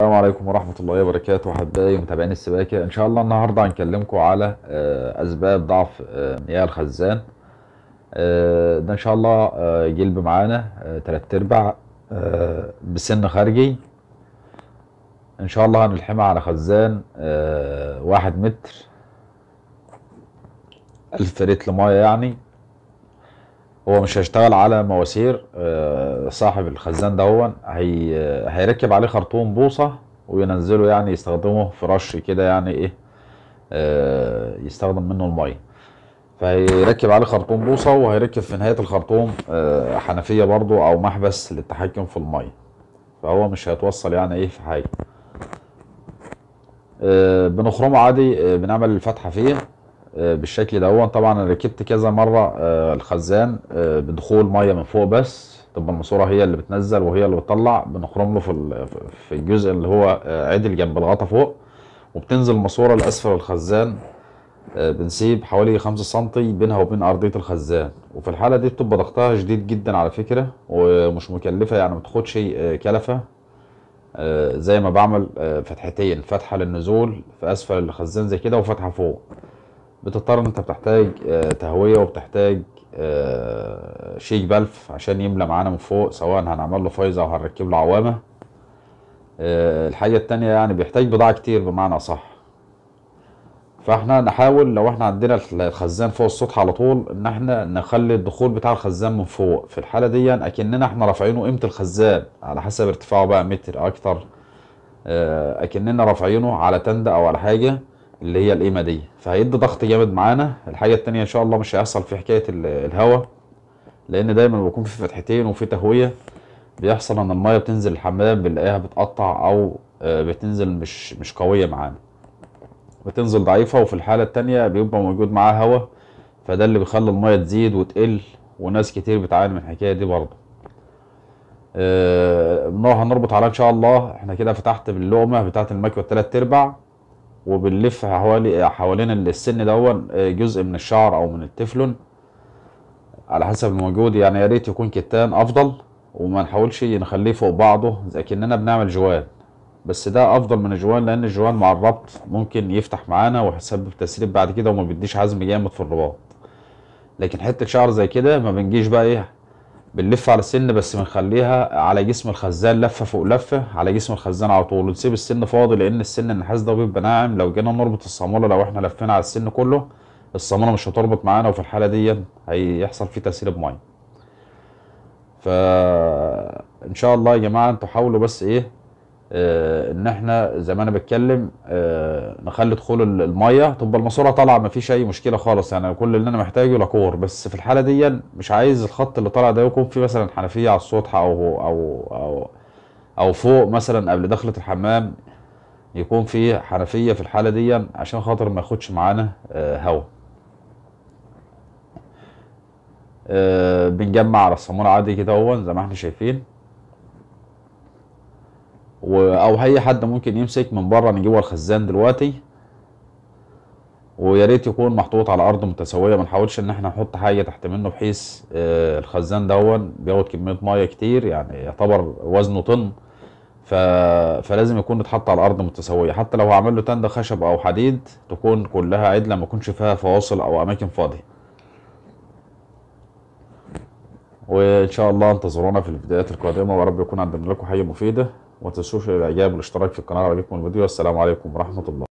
السلام عليكم ورحمة الله وبركاته أحبائي متابعين السباكة. إن شاء الله النهاردة هنكلمكم على أسباب ضعف مياه الخزان. ده إن شاء الله جلب معانا 3/4 بسن خارجي. إن شاء الله هنلحمها على خزان 1 متر 1000 لتر مياه. يعني هو مش هيشتغل على مواسير. صاحب الخزان ده هو هيركب عليه خرطوم بوصه وينزله، يعني يستخدمه في رش كده، يعني ايه يستخدم منه الميه. فهيركب عليه خرطوم بوصه، وهيركب في نهايه الخرطوم حنفيه برضو او محبس للتحكم في الميه. فهو مش هيتوصل يعني ايه في حاجه. بنخرمه عادي، بنعمل الفتحه فيه بالشكل ده. طبعا انا ركبت كذا مره الخزان بدخول ميه من فوق بس، تبقى الماسوره هي اللي بتنزل وهي اللي بتطلع. بنخرم له في الجزء اللي هو عدل جنب الغطا فوق، وبتنزل الماسوره لاسفل الخزان. بنسيب حوالي 5 سنتي بينها وبين ارضيه الخزان، وفي الحاله دي بتبقى ضغطها شديد جدا على فكره، ومش مكلفه يعني ما تاخدش كلفه. زي ما بعمل فتحتين، فتحه للنزول في اسفل الخزان زي كده، وفتحه فوق. بتضطر ان انت بتحتاج تهويه، وبتحتاج شيك بلف عشان يملى معانا من فوق، سواء هنعمل له فايزه او هنركب له عوامه. الحاجه التانيه يعني بيحتاج بضاعه كتير بمعنى صح. فاحنا نحاول لو احنا عندنا الخزان فوق السطح على طول ان احنا نخلي الدخول بتاع الخزان من فوق. في الحاله دي اكننا احنا رافعينه قيمه الخزان على حسب ارتفاعه بقى متر اكتر، اكننا رافعينه على تندة او على حاجه اللي هي القيمه دي، فهيدي ضغط جامد معانا. الحاجه التانيه ان شاء الله مش هيحصل في حكايه الهواء، لان دايما بيكون في فتحتين وفي تهويه. بيحصل ان الميه بتنزل الحمام بنلاقيها بتقطع، او بتنزل مش قويه معانا، بتنزل ضعيفه. وفي الحاله التانيه بيبقى موجود معاها هواء، فده اللي بيخلي الميه تزيد وتقل، وناس كتير بتعاني من الحكايه دي برضه. هنربط عليها ان شاء الله. احنا كده فتحت باللقمه بتاعه المكوى 3/4، وبنلف حوالين السن دون جزء من الشعر او من التفلون على حسب الموجود. يعني يا ريت يكون كتان افضل، وما نحاولش نخليه فوق بعضه زي كأننا بنعمل جوان، بس ده افضل من الجوان، لان الجوان مع الربط ممكن يفتح معانا ويسبب تسريب بعد كده، وما بيديش عزم جامد في الرباط. لكن حته شعر زي كده ما بنجيش بقى ايه، بنلف على السن بس، بنخليها على جسم الخزان لفه فوق لفه على جسم الخزان على طول، ونسيب السن فاضي، لان السن النحاس ده بيبقى ناعم. لو جينا نربط الصاموله، لو احنا لفينا على السن كله، الصاموله مش هتربط معانا، وفي الحاله دي هيحصل فيه تسريب ميه. فان شاء الله يا جماعه انتوا حاولوا بس ايه ان احنا زي ما انا بتكلم نخلي دخول الميه، تبقى الماسوره طالعه مفيش اي مشكله خالص. يعني كل اللي انا محتاجه لاكور بس. في الحاله دي مش عايز الخط اللي طالع ده يكون فيه مثلا حنفيه على السطح او فوق مثلا قبل دخله الحمام، يكون فيه حنفيه في الحاله دي عشان خاطر ما ياخدش معانا هواء. بنجمع على الصاموله عادي كده زي ما احنا شايفين، او اي حد ممكن يمسك من بره نجيبه الخزان دلوقتي. ويا ريت يكون محطوط على ارض متساويه، ما نحاولش ان احنا نحط حاجه تحت منه، بحيث الخزان بياخد كميه ميه كتير، يعني يعتبر وزنه طن، فلازم يكون اتحط على ارض متساويه. حتى لو هعمل له تنده خشب او حديد، تكون كلها عدله، ما يكونش فيها فواصل او اماكن فاضيه. وان شاء الله انتظرونا في الفيديوهات القادمه، ورب يكون قدمنا لكم حاجه مفيده. وما تنسوش الاعجاب والاشتراك في القناه. عجبكم الفيديو، والسلام عليكم ورحمه الله.